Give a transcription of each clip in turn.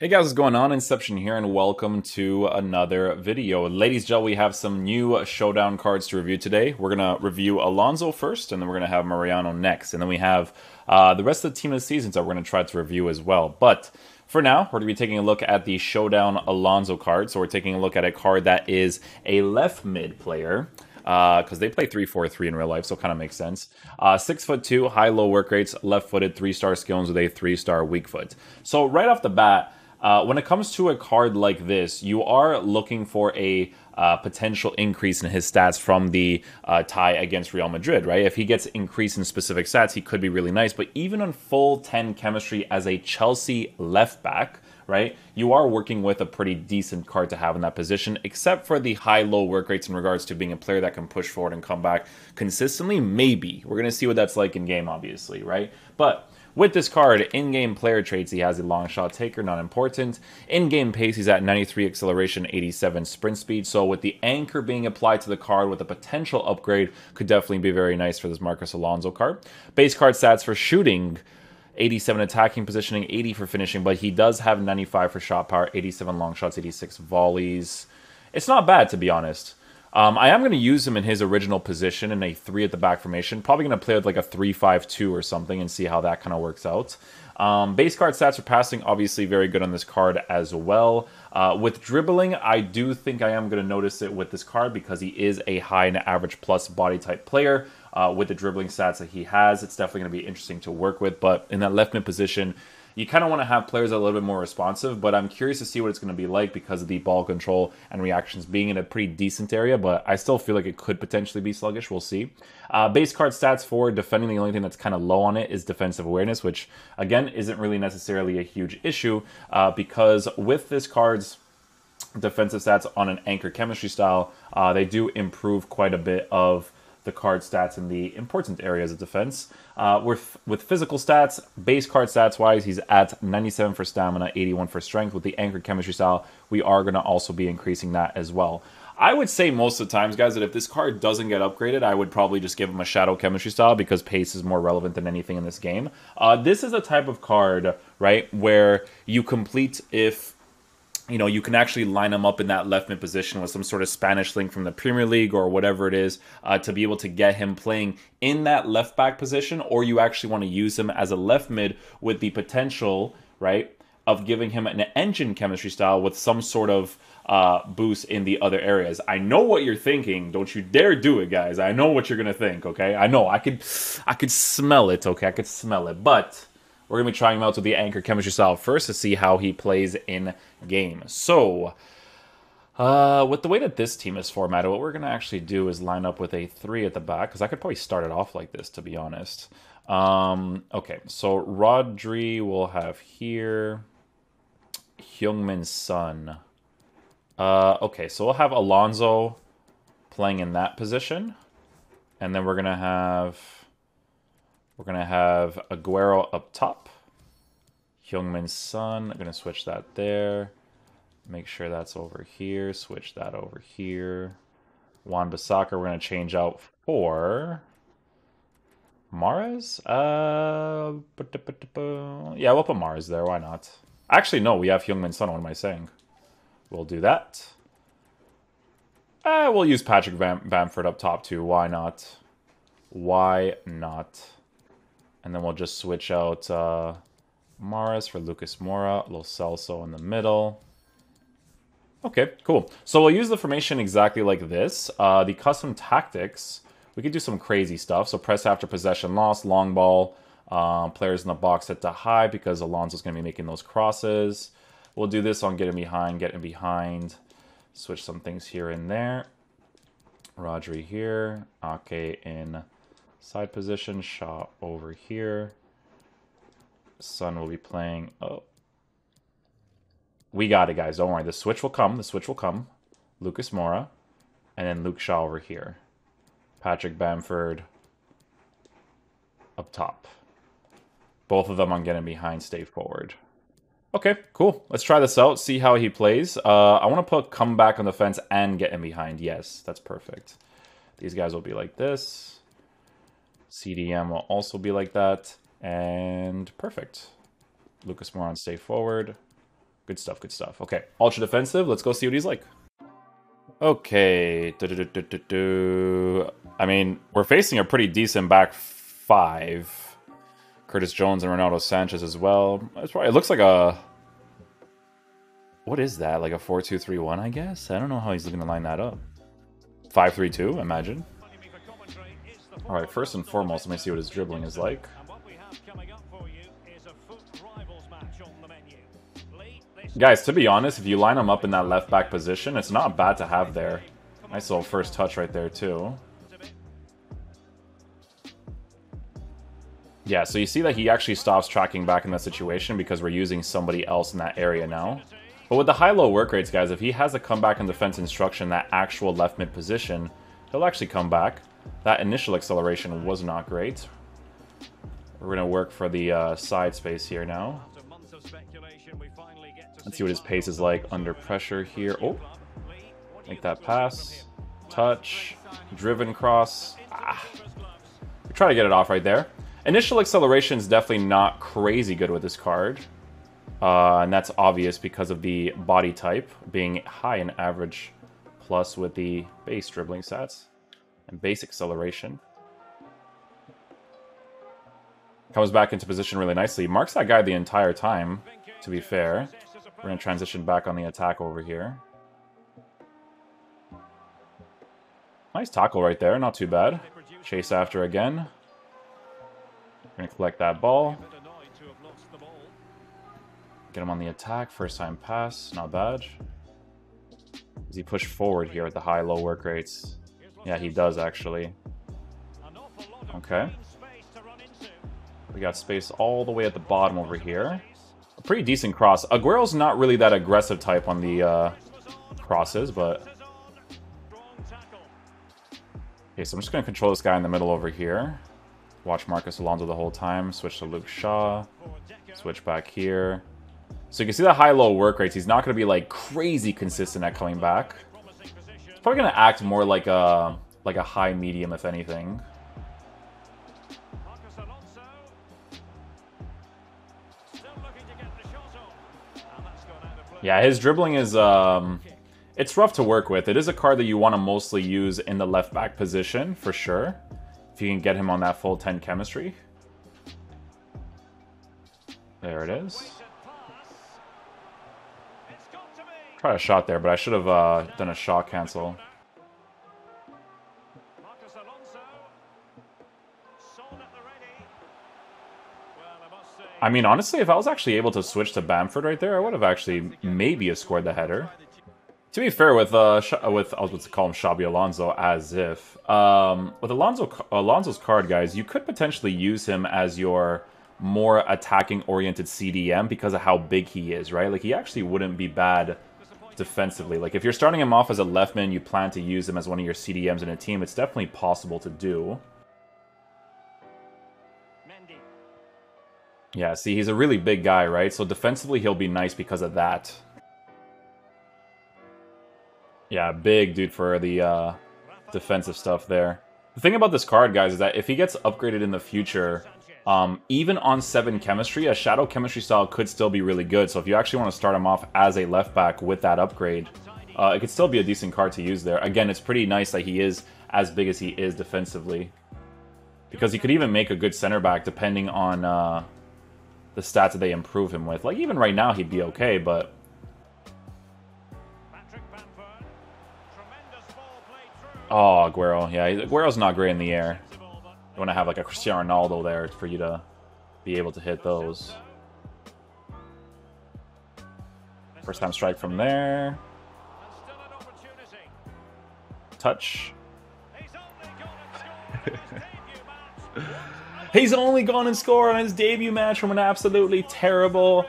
Hey guys, what's going on? Inception here and welcome to another video. Ladies and gentlemen, we have some new showdown cards to review today. We're going to review Alonso first, and then we're going to have Mariano next. And then we have the rest of the team of the season that we're going to try to review as well. But for now, we're going to be taking a look at the showdown Alonso card. So we're taking a look at a card that is a left mid player. Because they play 3-4-3 in real life, so it kind of makes sense. 6'2", high-low work rates, left-footed, 3-star skills with a 3-star weak foot. So right off the bat, when it comes to a card like this, you are looking for a potential increase in his stats from the tie against Real Madrid, right? If he gets increased in specific stats, he could be really nice. But even on full 10 chemistry as a Chelsea left back, right, you are working with a pretty decent card to have in that position, except for the high-low work rates in regards to being a player that can push forward and come back consistently. Maybe. We're going to see what that's like in-game, obviously, right? But with this card, in-game player traits, he has a long shot taker, not important. In-game pace, he's at 93 acceleration, 87 sprint speed. So with the anchor being applied to the card with a potential upgrade, could definitely be very nice for this Marcus Alonso card. Base card stats for shooting, 87 attacking positioning, 80 for finishing, but he does have 95 for shot power, 87 long shots, 86 volleys. It's not bad, to be honest. I am going to use him in his original position in a 3 at the back formation. Probably going to play with like a 3-5-2 or something and see how that kind of works out. Base card stats for passing, obviously very good on this card as well. With dribbling, I do think I am going to notice it with this card because he is a high and average plus body type player. With the dribbling stats that he has, it's definitely going to be interesting to work with. But in that left mid position, you kind of want to have players that are a little bit more responsive, but I'm curious to see what it's going to be like because of the ball control and reactions being in a pretty decent area, but I still feel like it could potentially be sluggish. We'll see. Base card stats for defending, the only thing that's kind of low on it is defensive awareness, which, again, isn't really necessarily a huge issue because with this card's defensive stats on an anchor chemistry style, they do improve quite a bit of the card stats in the important areas of defense. With physical stats, base card stats wise, he's at 97 for stamina, 81 for strength. With the anchor chemistry style, we are going to also be increasing that as well. I would say most of the times, guys, that if this card doesn't get upgraded, I would probably just give him a shadow chemistry style because pace is more relevant than anything in this game. This is a type of card, right, where you complete if you know, you can actually line them up in that left mid position with some sort of Spanish link from the Premier League or whatever it is to be able to get him playing in that left back position, or you actually want to use him as a left mid with the potential, right, of giving him an engine chemistry style with some sort of boost in the other areas. I know what you're thinking. Don't you dare do it, guys. I know what you're going to think, okay? I know. I could smell it, okay? I could smell it, but we're going to be trying him out with the anchor chemistry style first to see how he plays in game. So, with the way that this team is formatted, what we're going to actually do is line up with a 3 at the back, because I could probably start it off like this, to be honest. Okay, so Rodri we'll have here. Heung-min Son. Okay, so we'll have Alonso playing in that position. And then we're going to have Aguero up top. Heung-min Son. I'm going to switch that there. Make sure that's over here. Switch that over here. Wan-Bissaka we're going to change out for Mahrez? Yeah, we'll put Mahrez there. Why not? Actually, no. We have Heung-min Son. What am I saying? We'll do that. We'll use Patrick Bamford up top too. Why not? Why not? And then we'll just switch out Mahrez for Lucas Moura, Lo Celso in the middle. Okay, cool. So we'll use the formation exactly like this. The custom tactics, we could do some crazy stuff. So press after possession loss, long ball, players in the box set to high because Alonso's going to be making those crosses. We'll do this on getting behind. Switch some things here and there. Rodri here, Ake in side position, Shaw over here. Son will be playing. Oh, we got it, guys. Don't worry. The switch will come. Lucas Moura, and then Luke Shaw over here. Patrick Bamford up top. Both of them on getting behind, stay forward. Okay, cool. Let's try this out. See how he plays. I want to put comeback on the fence and get him behind. Yes, that's perfect. These guys will be like this. CDM will also be like that. And perfect. Lucas Moura on stay forward. Good stuff, good stuff. Okay, ultra defensive. Let's go see what he's like. Okay. I mean, we're facing a pretty decent back five. Curtis Jones and Ronaldo Sanchez as well. That's right. It looks like a... What is that? Like a 4-2-3-1, I guess? I don't know how he's looking to line that up. 5-3-2, imagine. All right, first and foremost, let me see what his dribbling is like. Guys, to be honest, if you line him up in that left-back position, it's not bad to have there. Nice little first touch right there, too. Yeah, so you see that he actually stops tracking back in that situation because we're using somebody else in that area now. But with the high-low work rates, guys, if he has a comeback in defense instruction, that actual left-mid position, he'll actually come back. That initial acceleration was not great. We're going to work for the side space here now. Let's see what his pace is like under pressure here. Oh, make that pass. Touch. Driven cross. Ah. We try to get it off right there. Initial acceleration is definitely not crazy good with this card. And that's obvious because of the body type being high in average plus with the base dribbling stats and base acceleration. Comes back into position really nicely. Marks that guy the entire time, to be fair. We're going to transition back on the attack over here. Nice tackle right there. Not too bad. Chase after again. Going to collect that ball. Get him on the attack. First time pass. Not bad. Does he push forward here at the high-low work rates? Yeah, he does, actually. Okay. We got space all the way at the bottom over here. A pretty decent cross. Aguero's not really that aggressive type on the crosses, but... Okay, so I'm just going to control this guy in the middle over here. Watch Marcus Alonso the whole time. Switch to Luke Shaw. Switch back here. So you can see the high-low work rates. He's not going to be, like, crazy consistent at coming back. He's probably going to act more like a high-medium, if anything. Yeah, his dribbling is, it's rough to work with. It is a card that you want to mostly use in the left-back position, for sure. If you can get him on that full 10 chemistry. There it is. Tried a shot there, but I should have done a shot cancel. I mean, honestly, if I was actually able to switch to Bamford right there, I would have actually maybe scored the header. To be fair, I was about to call him Xabi Alonso, as if. With Alonso's card, guys, you could potentially use him as your more attacking-oriented CDM because of how big he is, right? Like, he actually wouldn't be bad defensively. Like, if you're starting him off as a left man, you plan to use him as one of your CDMs in a team, it's definitely possible to do. Yeah, see, he's a really big guy, right? So defensively, he'll be nice because of that. Yeah, big dude for the defensive stuff there. The thing about this card, guys, is that if he gets upgraded in the future, even on 7 chemistry, a shadow chemistry style could still be really good. So if you actually want to start him off as a left back with that upgrade, it could still be a decent card to use there. Again, it's pretty nice that he is as big as he is defensively. Because he could even make a good center back depending on... the stats that they improve him with. Like, even right now, he'd be okay, but... Oh, Aguero. Yeah, Aguero's not great in the air. You want to have, like, a Cristiano Ronaldo there for you to be able to hit those. First time strike from there. Touch. He's only gone and scored on his debut match from an absolutely terrible,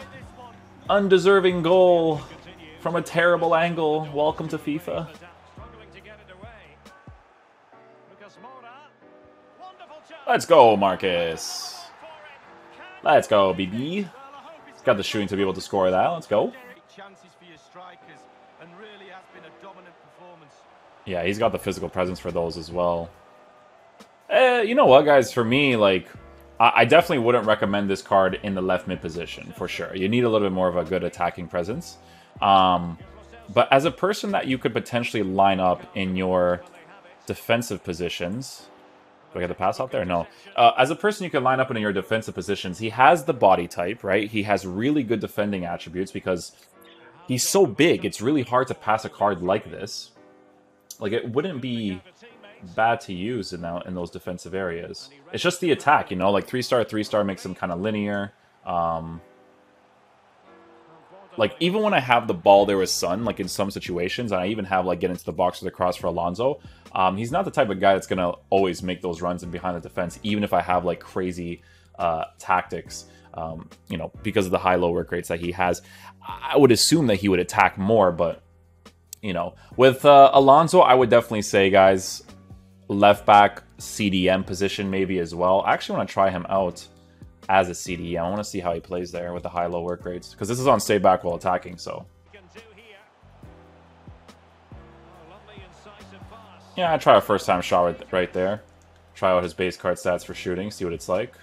undeserving goal from a terrible angle. Welcome to FIFA. Let's go, Marcus. Let's go, BB. He's got the shooting to be able to score that. Let's go. Yeah, he's got the physical presence for those as well. You know what, guys? For me, like, I definitely wouldn't recommend this card in the left mid position, for sure. You need a little bit more of a good attacking presence. But as a person that you could potentially line up in your defensive positions... Do I get the pass out there? No. As a person you can line up in your defensive positions, he has the body type, right? He has really good defending attributes because he's so big, it's really hard to pass a card like this. Like, it wouldn't be bad to use in those defensive areas. It's just the attack, you know? Like, three-star makes him kind of linear. Like, even when I have the ball there with Son, like, in some situations, and I even have, like, get into the box with a cross for Alonso, he's not the type of guy that's going to always make those runs in behind the defense, even if I have, like, crazy tactics, you know, because of the high-low work rates that he has. I would assume that he would attack more, but, you know. With Alonso, I would definitely say, guys, left-back CDM position maybe as well. I actually want to try him out as a CDM. I want to see how he plays there with the high-low work rates, because this is on stay back while attacking, so. Yeah, I try a first-time shot right there. Try out his base card stats for shooting, see what it's like.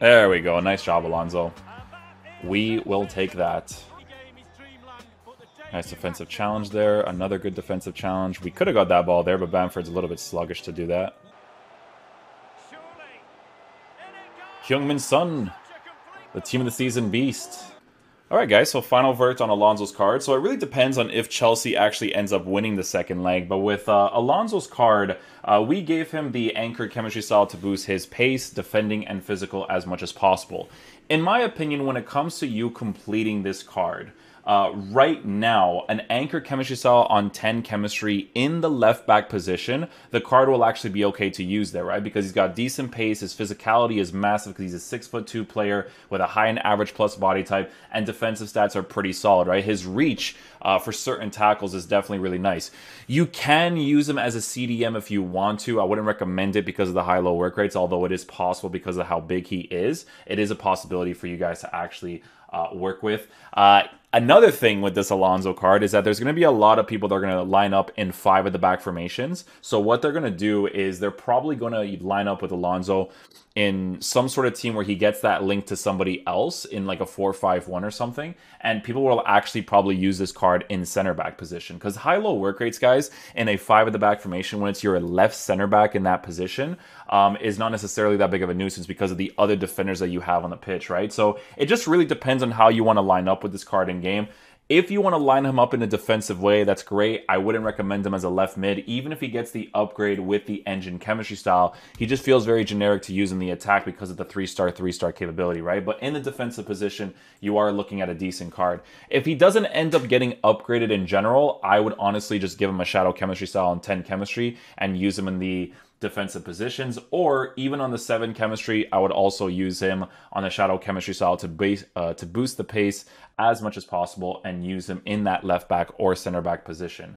There we go. Nice job, Alonso. We will take that. Nice defensive challenge there. Another good defensive challenge. We could have got that ball there, but Bamford's a little bit sluggish to do that. Heung-min Son, the team of the season beast. All right, guys, so final verdict on Alonso's card. So it really depends on if Chelsea actually ends up winning the second leg. But with Alonso's card, we gave him the anchored chemistry style to boost his pace, defending, and physical as much as possible. In my opinion, when it comes to you completing this card... right now, an anchor chemistry style on 10 chemistry in the left back position, the card will actually be okay to use there, right? Because he's got decent pace, his physicality is massive because he's a 6'2" player with a high and average plus body type, and defensive stats are pretty solid, right? His reach for certain tackles is definitely really nice. You can use him as a CDM if you want to. I wouldn't recommend it because of the high-low work rates, although it is possible because of how big he is. It is a possibility for you guys to actually work with. Another thing with this Alonso card is that there's going to be a lot of people that are going to line up in 5 of the back formations. So what they're going to do is they're probably going to line up with Alonso in some sort of team where he gets that link to somebody else in like a 4-5-1 or something. And people will actually probably use this card in center back position. Because high-low work rates, guys, in a 5 of the back formation, when it's your left center back in that position, is not necessarily that big of a nuisance because of the other defenders that you have on the pitch, right? So it just really depends on how you want to line up with this card in game. If you want to line him up in a defensive way, that's great. I wouldn't recommend him as a left mid. Even if he gets the upgrade with the engine chemistry style, he just feels very generic to use in the attack because of the three-star capability, right? But in the defensive position, you are looking at a decent card. If he doesn't end up getting upgraded in general, I would honestly just give him a shadow chemistry style on 10 chemistry and use him in the defensive positions, or even on the 7 chemistry, I would also use him on the shadow chemistry style to boost the pace as much as possible and use him in that left back or center back position.